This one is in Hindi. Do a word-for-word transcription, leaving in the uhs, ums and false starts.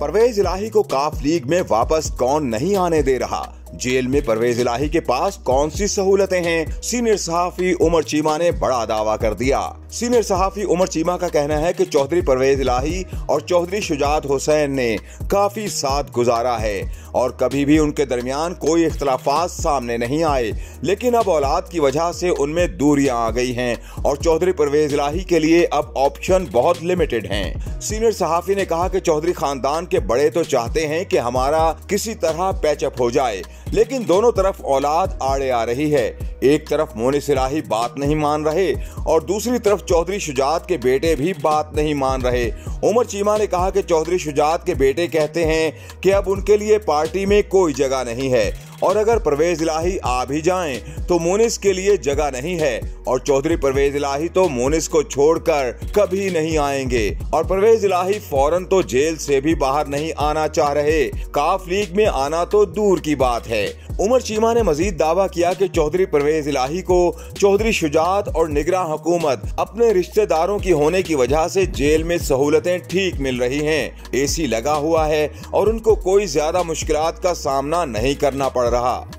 परवेज इलाही को काफ लीग में वापस कौन नहीं आने दे रहा? जेल में परवेज इलाही के पास कौन सी सहूलतें हैं? सीनियर सहाफी उमर चीमा ने बड़ा दावा कर दिया। सीनियर सहाफी उमर चीमा का कहना है कि चौधरी परवेज इलाही और चौधरी शुजात हुसैन ने काफी साथ गुजारा है और कभी भी उनके दरमियान कोई इख्तलाफात सामने नहीं आए, लेकिन अब औलाद की वजह से उनमें दूरियां आ गई हैं और चौधरी परवेज इलाही के लिए अब ऑप्शन बहुत लिमिटेड हैं। सीनियर सहाफी ने कहा कि चौधरी खानदान के बड़े तो चाहते हैं कि हमारा किसी तरह पैचअप हो जाए, लेकिन दोनों तरफ औलाद आड़े आ रही है। एक तरफ मोनिस इलाही बात नहीं मान रहे और दूसरी तरफ चौधरी शुजात के बेटे भी बात नहीं मान रहे। उमर चीमा ने कहा कि चौधरी शुजात के बेटे कहते हैं कि अब उनके लिए पार्टी में कोई जगह नहीं है और अगर परवेज इलाही आ भी जाएं तो मोनिस के लिए जगह नहीं है और चौधरी परवेज इलाही तो मोनिस को छोड़कर कभी नहीं आएंगे और परवेज इलाही फौरन तो जेल से भी बाहर नहीं आना चाह रहे, काफ लीग में आना तो दूर की बात है। उमर चीमा ने मजीद दावा किया कि चौधरी परवेज इलाही को चौधरी शुजात और निगरां हुकूमत अपने रिश्तेदारों की होने की वजह से जेल में सहूलतें ठीक मिल रही हैं, एसी लगा हुआ है और उनको कोई ज्यादा मुश्किलात का सामना नहीं करना पड़ रहा।